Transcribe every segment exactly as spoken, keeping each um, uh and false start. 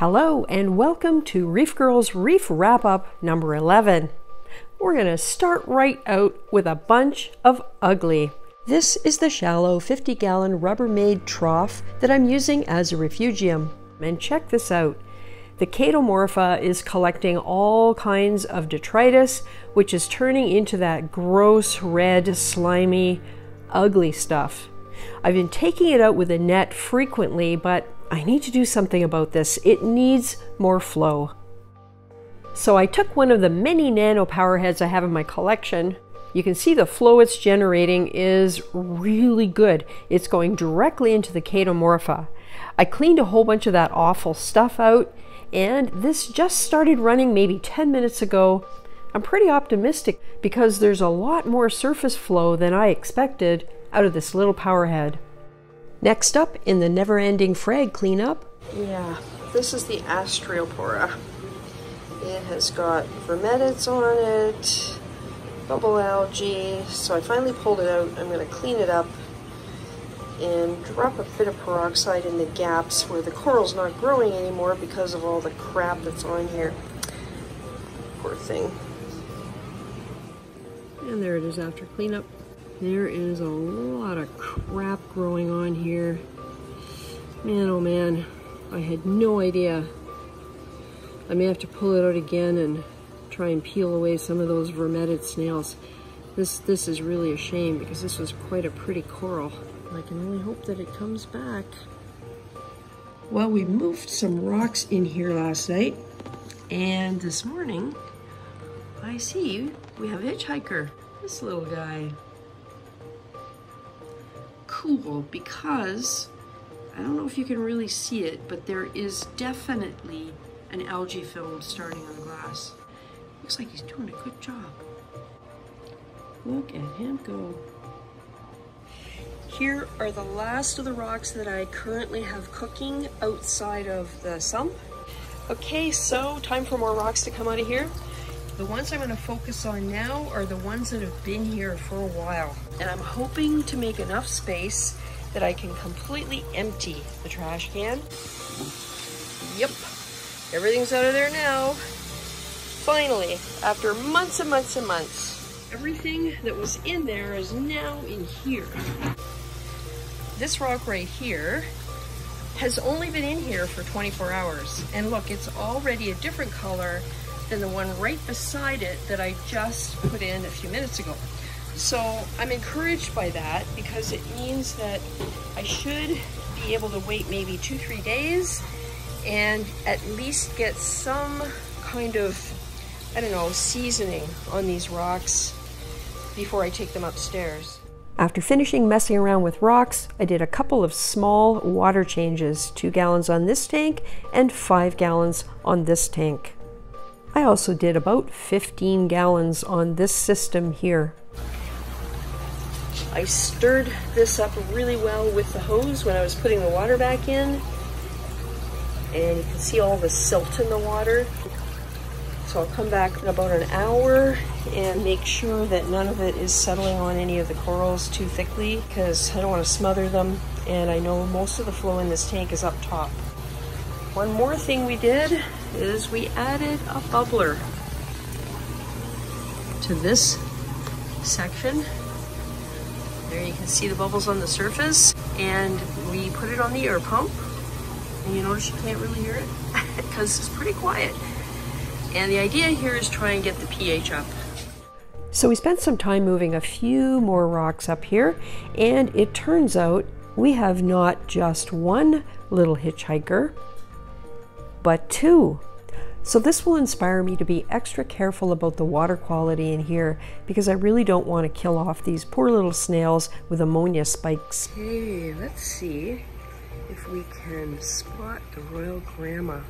Hello and welcome to ReefGrrl's Reef Wrap-Up number eleven. We're going to start right out with a bunch of ugly. This is the shallow fifty gallon Rubbermaid trough that I'm using as a refugium. And check this out. The Chaetomorpha is collecting all kinds of detritus, which is turning into that gross, red, slimy, ugly stuff. I've been taking it out with a net frequently, but I need to do something about this. It needs more flow. So I took one of the many nano power heads I have in my collection. You can see the flow it's generating is really good. It's going directly into the Chaetomorpha. I cleaned a whole bunch of that awful stuff out, and this just started running maybe ten minutes ago. I'm pretty optimistic because there's a lot more surface flow than I expected out of this little power head. Next up in the never-ending frag cleanup. Yeah, this is the Astreopora. It has got vermetids on it, bubble algae. So I finally pulled it out. I'm going to clean it up and drop a bit of peroxide in the gaps where the coral's not growing anymore because of all the crap that's on here. Poor thing. And there it is after cleanup. There is a lot of crap growing on here. Man, oh man, I had no idea. I may have to pull it out again and try and peel away some of those vermetid snails. This, this is really a shame because this was quite a pretty coral. I can only hope that it comes back. Well, we moved some rocks in here last night, and this morning, I see we have a hitchhiker, this little guy. Cool, because I don't know if you can really see it, but there is definitely an algae film starting on the glass. Looks like he's doing a good job. Look at him go. Here are the last of the rocks that I currently have cooking outside of the sump. Okay, so time for more rocks to come out of here. The ones I'm going to focus on now are the ones that have been here for a while. And I'm hoping to make enough space that I can completely empty the trash can. Yep, everything's out of there now. Finally, after months and months and months, everything that was in there is now in here. This rock right here has only been in here for twenty-four hours. And look, it's already a different color than the one right beside it that I just put in a few minutes ago. So I'm encouraged by that because it means that I should be able to wait maybe two, three days and at least get some kind of, I don't know, seasoning on these rocks before I take them upstairs. After finishing messing around with rocks, I did a couple of small water changes, two gallons on this tank and five gallons on this tank. I also did about fifteen gallons on this system here. I stirred this up really well with the hose when I was putting the water back in. And you can see all the silt in the water. So I'll come back in about an hour and make sure that none of it is settling on any of the corals too thickly because I don't want to smother them. And I know most of the flow in this tank is up top. One more thing we did is we added a bubbler to this section. There you can see the bubbles on the surface, and we put it on the air pump. And you notice you can't really hear it because it's pretty quiet. And the idea here is try and get the pH up. So we spent some time moving a few more rocks up here, and it turns out we have not just one little hitchhiker, but two. So this will inspire me to be extra careful about the water quality in here because I really don't want to kill off these poor little snails with ammonia spikes. Okay, let's see if we can spot the royalgramma.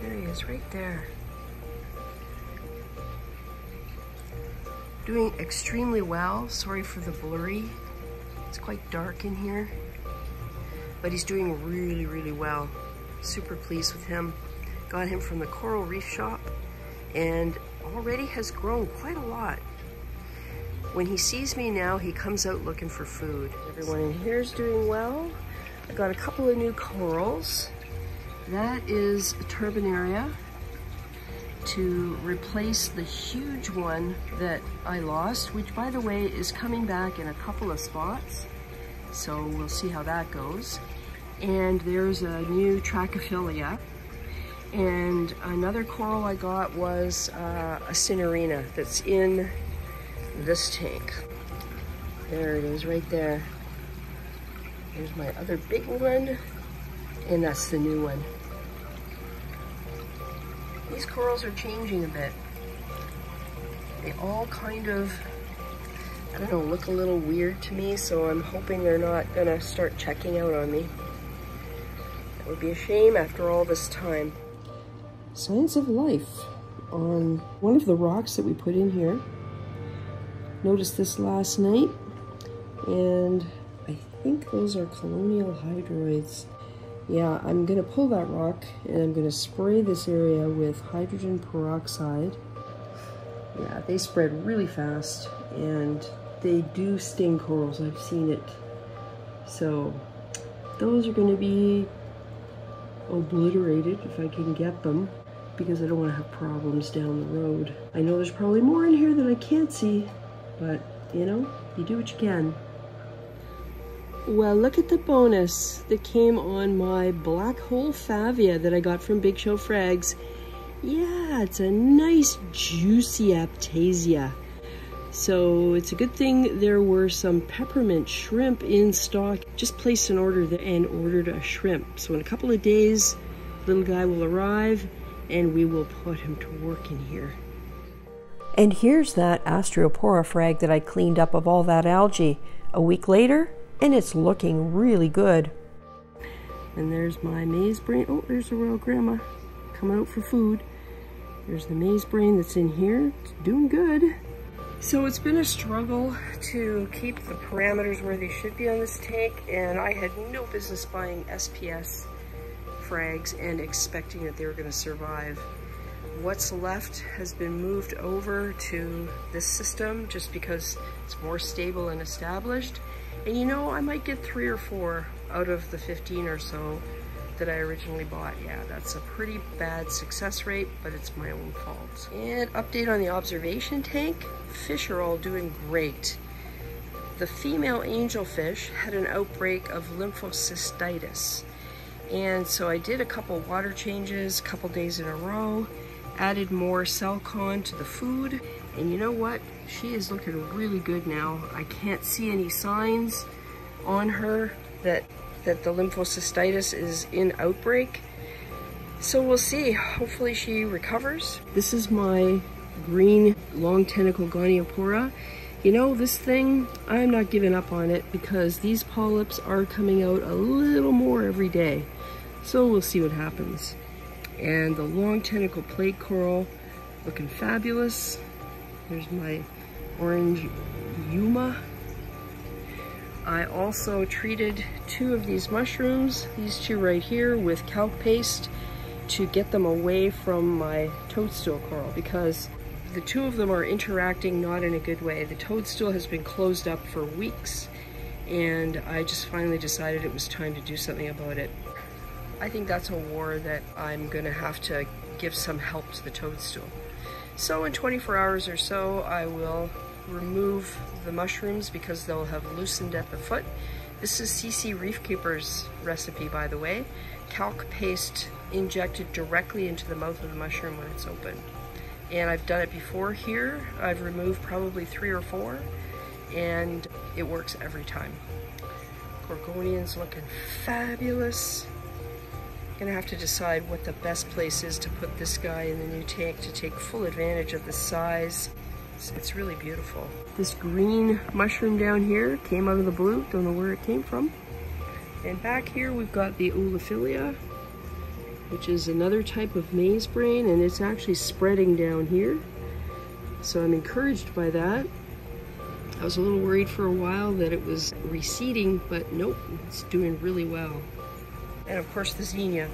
There he is right there. Doing extremely well. Sorry for the blurry. It's quite dark in here, but he's doing really, really well. Super pleased with him. Got him from the coral reef shop and already has grown quite a lot. When he sees me now, he comes out looking for food. Everyone in here is doing well. I got a couple of new corals. That is Turbinaria to replace the huge one that I lost, which by the way is coming back in a couple of spots. So we'll see how that goes. And there's a new Trachyphyllia. And another coral I got was uh, a Cinerina that's in this tank. There it is right there. There's my other big one, and that's the new one. These corals are changing a bit. They all kind of, I don't know, look a little weird to me, so I'm hoping they're not gonna start checking out on me. That would be a shame after all this time. Signs of life on one of the rocks that we put in here. Noticed this last night, and I think those are colonial hydroids. Yeah, I'm gonna pull that rock and I'm gonna spray this area with hydrogen peroxide. Yeah, they spread really fast and they do sting corals, I've seen it. So those are gonna be obliterated if I can get them, because I don't want to have problems down the road. I know there's probably more in here that I can't see, but you know, you do what you can. Well, look at the bonus that came on my black hole favia that I got from Big Show Frags. Yeah, it's a nice juicy Aptasia. So it's a good thing there were some peppermint shrimp in stock. Just placed an order there and ordered a shrimp. So in a couple of days, little guy will arrive and we will put him to work in here. And here's that Astreopora frag that I cleaned up of all that algae a week later, and it's looking really good. And there's my maize brain. Oh, there's the royalgramma coming out for food. There's the maize brain that's in here. It's doing good. So it's been a struggle to keep the parameters where they should be on this tank, and I had no business buying S P S frags and expecting that they were gonna survive. What's left has been moved over to this system just because it's more stable and established. And you know, I might get three or four out of the fifteen or so that I originally bought. Yeah, that's a pretty bad success rate, but it's my own fault. And update on the observation tank. Fish are all doing great. The female angelfish had an outbreak of lymphocystitis. And so I did a couple water changes, a couple days in a row, added more Selcon to the food. And you know what? She is looking really good now. I can't see any signs on her that that the lymphocystitis is in outbreak. So we'll see, hopefully she recovers. This is my green long tentacle goniopora. You know, this thing, I'm not giving up on it because these polyps are coming out a little more every day. So we'll see what happens. And the long tentacle plate coral, looking fabulous. There's my orange Yuma. I also treated two of these mushrooms, these two right here, with calc paste to get them away from my toadstool coral, because the two of them are interacting not in a good way. The toadstool has been closed up for weeks, and I just finally decided it was time to do something about it. I think that's a war that I'm gonna have to give some help to the toadstool. So in twenty-four hours or so, I will remove the mushrooms because they'll have loosened at the foot. This is C C Reef Keeper's recipe, by the way. Calc paste injected directly into the mouth of the mushroom when it's open. And I've done it before here. I've removed probably three or four, and it works every time. Gorgonians looking fabulous. Gonna have to decide what the best place is to put this guy in the new tank to take full advantage of the size. It's really beautiful. This green mushroom down here came out of the blue. Don't know where it came from. And back here we've got the oolophilia, which is another type of maize brain, and it's actually spreading down here. So I'm encouraged by that. I was a little worried for a while that it was receding, but nope, it's doing really well. And of course the Xenia.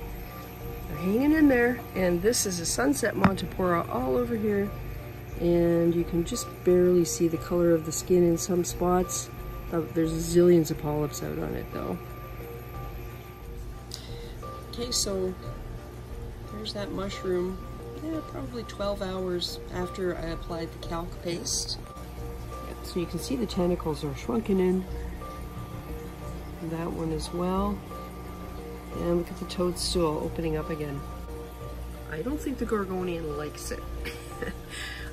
They're hanging in there. And this is a sunset Montipora all over here. And you can just barely see the color of the skin in some spots. Uh, there's zillions of polyps out on it though. Okay, so there's that mushroom, yeah, probably twelve hours after I applied the calc paste. So you can see the tentacles are shrunken in. And that one as well. And look at the toadstool opening up again. I don't think the Gorgonian likes it.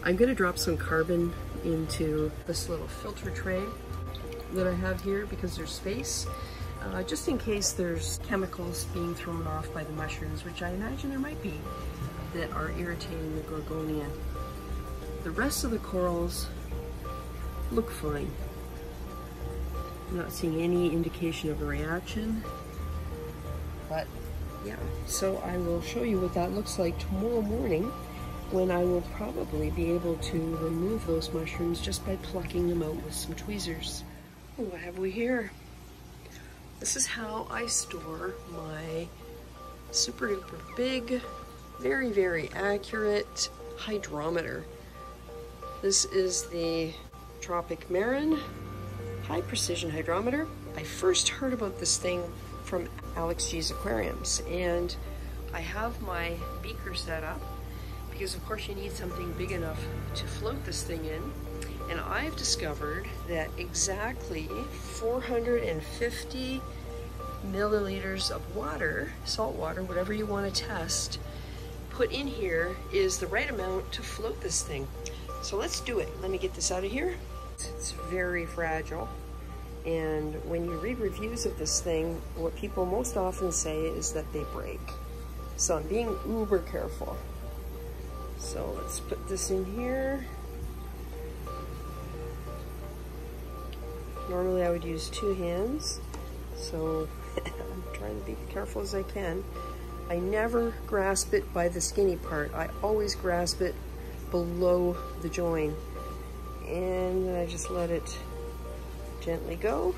I'm gonna drop some carbon into this little filter tray that I have here because there's space, uh, just in case there's chemicals being thrown off by the mushrooms, which I imagine there might be, that are irritating the Gorgonian. The rest of the corals look fine. I'm not seeing any indication of a reaction, but yeah. So I will show you what that looks like tomorrow morning, when I will probably be able to remove those mushrooms just by plucking them out with some tweezers. Well, what have we here? This is how I store my super duper big, very, very accurate hydrometer. This is the Tropic Marin high precision hydrometer. I first heard about this thing from Alex G's Aquariums, and I have my beaker set up because of course you need something big enough to float this thing in. And I've discovered that exactly four hundred fifty milliliters of water, salt water, whatever you want to test, put in here is the right amount to float this thing. So let's do it. Let me get this out of here. It's very fragile. And when you read reviews of this thing, what people most often say is that they break. So I'm being uber careful. So let's put this in here. Normally I would use two hands, so I'm trying to be careful as I can. I never grasp it by the skinny part. I always grasp it below the join. And then I just let it gently go.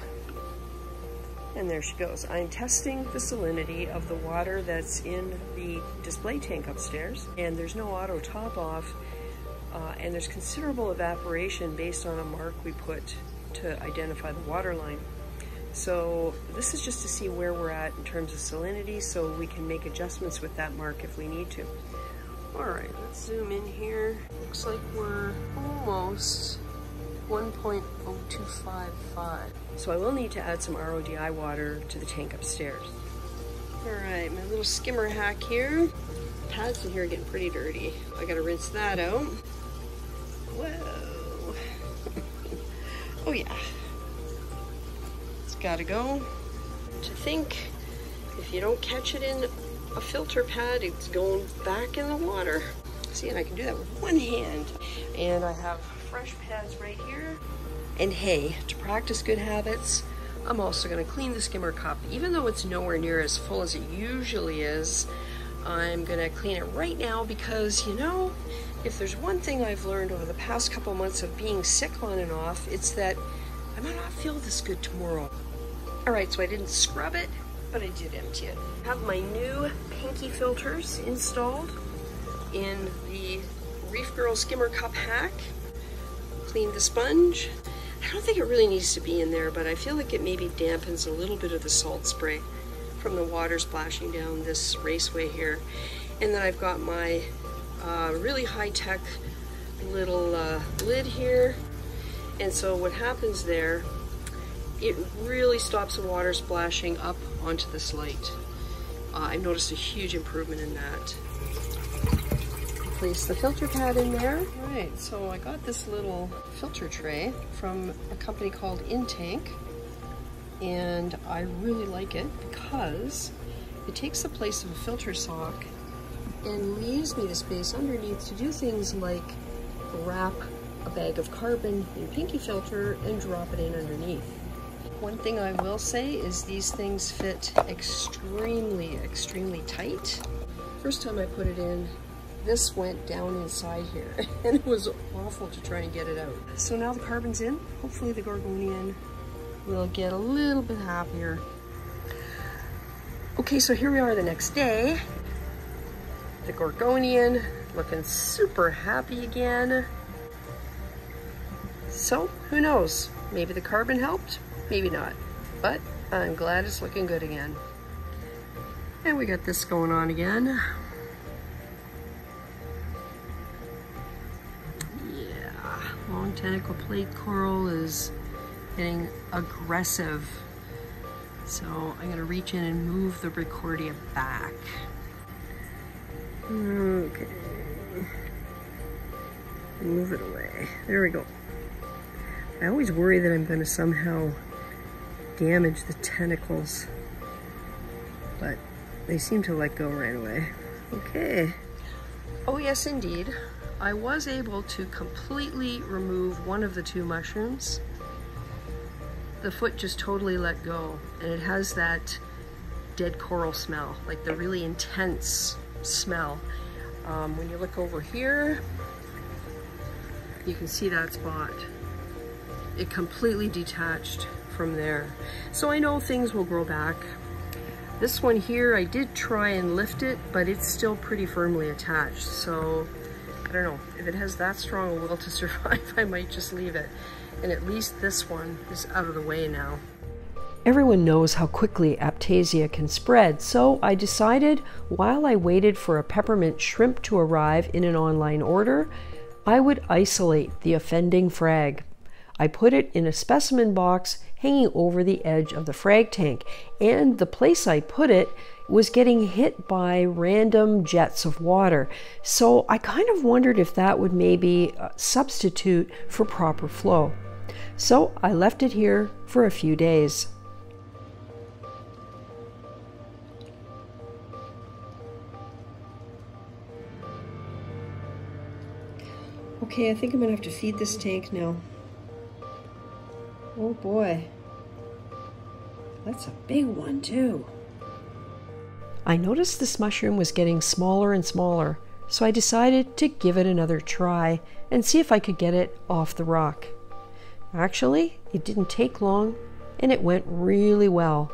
And there she goes. I'm testing the salinity of the water that's in the display tank upstairs, and there's no auto top off, uh, and there's considerable evaporation based on a mark we put to identify the water line. So this is just to see where we're at in terms of salinity, so we can make adjustments with that mark if we need to. All right, let's zoom in here. Looks like we're almost one point oh two five five. So I will need to add some R O D I water to the tank upstairs. All right, my little skimmer hack here. Pads in here are getting pretty dirty. I gotta rinse that out. Whoa. Oh yeah. It's gotta go. To think, if you don't catch it in a filter pad, it's going back in the water. See, and I can do that with one hand. And I have fresh pads right here. And hey, to practice good habits, I'm also gonna clean the skimmer cup. Even though it's nowhere near as full as it usually is, I'm gonna clean it right now because, you know, if there's one thing I've learned over the past couple months of being sick on and off, it's that I might not feel this good tomorrow. All right, so I didn't scrub it, but I did empty it. I have my new pinky filters installed in the ReefGrrl skimmer cup hack. Clean the sponge. I don't think it really needs to be in there, but I feel like it maybe dampens a little bit of the salt spray from the water splashing down this raceway here. And then I've got my uh, really high-tech little uh, lid here. And so what happens there, it really stops the water splashing up onto this light. Uh, I noticed a huge improvement in that. Place the filter pad in there. All right, so I got this little filter tray from a company called Intank, and I really like it because it takes the place of a filter sock and leaves me the space underneath to do things like wrap a bag of carbon in a pinky filter and drop it in underneath. One thing I will say is these things fit extremely, extremely tight. First time I put it in, this went down inside here, and it was awful to try and get it out. So now the carbon's in. Hopefully the Gorgonian will get a little bit happier. Okay, so here we are the next day. The Gorgonian looking super happy again. So who knows? Maybe the carbon helped, maybe not. But I'm glad it's looking good again. And we got this going on again. Long tentacle plate coral is getting aggressive. So I'm gonna reach in and move the Ricordea back. Okay. Move it away. There we go. I always worry that I'm gonna somehow damage the tentacles, but they seem to let go right away. Okay. Oh yes, indeed. I was able to completely remove one of the two mushrooms. The foot just totally let go, and it has that dead coral smell, like the really intense smell. Um, when you look over here, you can see that spot. It completely detached from there. So I know things will grow back. This one here, I did try and lift it, but it's still pretty firmly attached. So I don't know, if it has that strong a will to survive, I might just leave it. And at least this one is out of the way now. Everyone knows how quickly Aptasia can spread, so I decided while I waited for a peppermint shrimp to arrive in an online order, I would isolate the offending frag. I put it in a specimen box hanging over the edge of the frag tank, and the place I put it was getting hit by random jets of water. So I kind of wondered if that would maybe substitute for proper flow. So I left it here for a few days. Okay, I think I'm gonna have to feed this tank now. Oh boy, that's a big one too. I noticed this mushroom was getting smaller and smaller, so I decided to give it another try and see if I could get it off the rock. Actually, it didn't take long, and it went really well.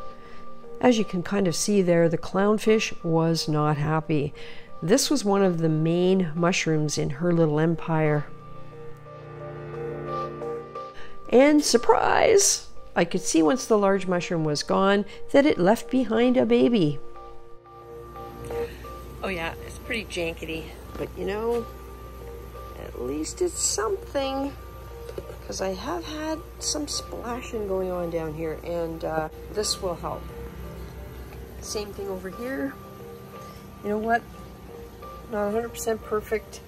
As you can kind of see there, the clownfish was not happy. This was one of the main mushrooms in her little empire. And surprise! I could see once the large mushroom was gone that it left behind a baby. Oh yeah, it's pretty jankety, but you know, at least it's something, because I have had some splashing going on down here, and uh, this will help. Same thing over here. You know what? Not one hundred percent perfect,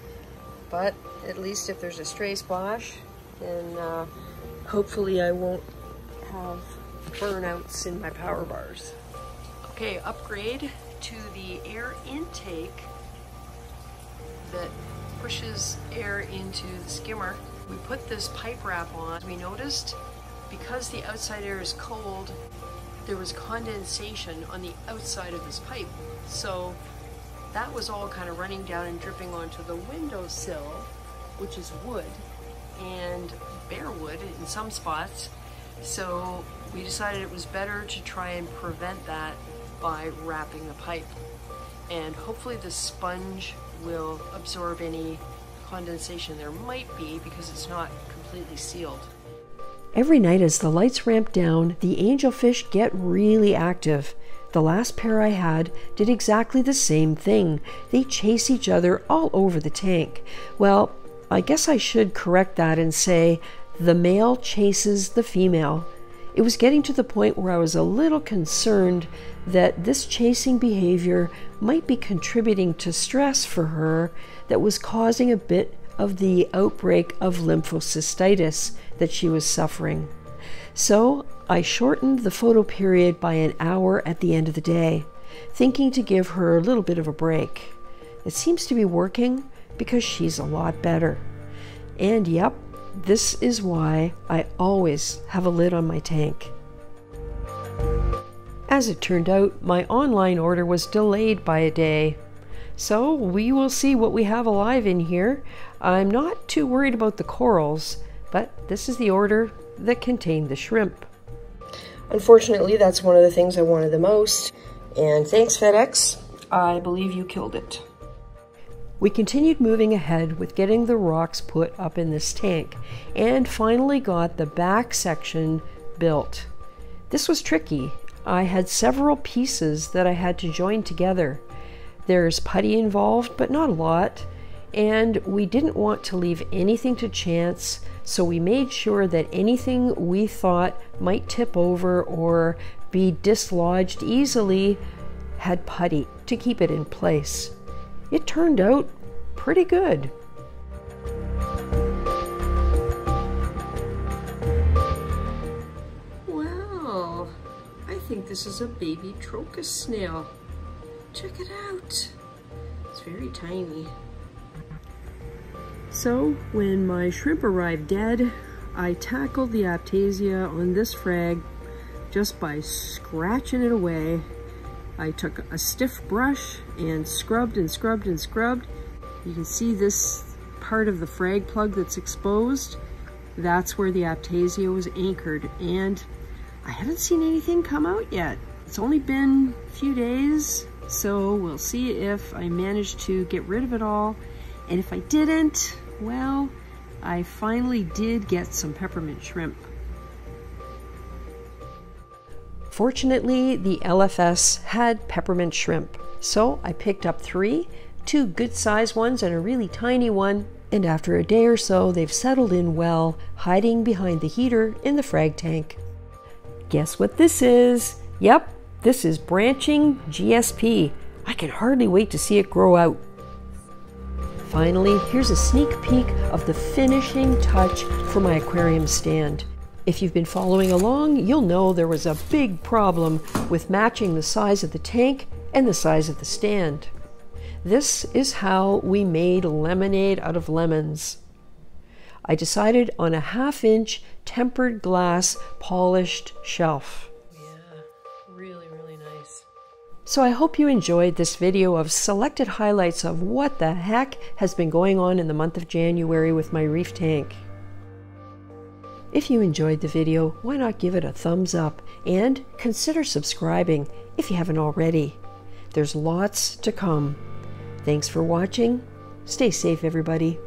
but at least if there's a stray splash, then uh, hopefully I won't have burnouts in my power bars. Okay, upgrade to the air intake that pushes air into the skimmer. We put this pipe wrap on. We noticed because the outside air is cold, there was condensation on the outside of this pipe. So that was all kind of running down and dripping onto the windowsill, which is wood and bare wood in some spots. So we decided it was better to try and prevent that by wrapping the pipe, and hopefully the sponge will absorb any condensation there might be because it's not completely sealed. Every night as the lights ramp down, the angelfish get really active. The last pair I had did exactly the same thing. They chase each other all over the tank. Well, I guess I should correct that and say the male chases the female. It was getting to the point where I was a little concerned that this chasing behavior might be contributing to stress for her that was causing a bit of the outbreak of lymphocystitis that she was suffering. So I shortened the photo period by an hour at the end of the day, thinking to give her a little bit of a break. It seems to be working because she's a lot better. And yep, this is why I always have a lid on my tank. As it turned out, my online order was delayed by a day. So we will see what we have alive in here. I'm not too worried about the corals, but this is the order that contained the shrimp. Unfortunately, that's one of the things I wanted the most. And thanks, FedEx. I believe you killed it. We continued moving ahead with getting the rocks put up in this tank and finally got the back section built. This was tricky. I had several pieces that I had to join together. There's putty involved, but not a lot, and we didn't want to leave anything to chance, so we made sure that anything we thought might tip over or be dislodged easily had putty to keep it in place. It turned out pretty good. Wow, I think this is a baby trochus snail. Check it out. It's very tiny. So when my shrimp arrived dead, I tackled the Aptasia on this frag just by scratching it away. I took a stiff brush and scrubbed and scrubbed and scrubbed. You can see this part of the frag plug that's exposed. That's where the Aptasia was anchored, and I haven't seen anything come out yet. It's only been a few days, so we'll see if I managed to get rid of it all. And if I didn't, well, I finally did get some peppermint shrimp. Fortunately, the L F S had peppermint shrimp, so I picked up three, two good sized ones and a really tiny one, and after a day or so, they've settled in well, hiding behind the heater in the frag tank. Guess what this is? Yep, this is branching G S P. I can hardly wait to see it grow out. Finally, here's a sneak peek of the finishing touch for my aquarium stand. If you've been following along, you'll know there was a big problem with matching the size of the tank and the size of the stand. This is how we made lemonade out of lemons. I decided on a half inch tempered glass polished shelf. Yeah, really, really nice. So I hope you enjoyed this video of selected highlights of what the heck has been going on in the month of January with my reef tank. If you enjoyed the video, why not give it a thumbs up and consider subscribing if you haven't already. There's lots to come. Thanks for watching. Stay safe, everybody.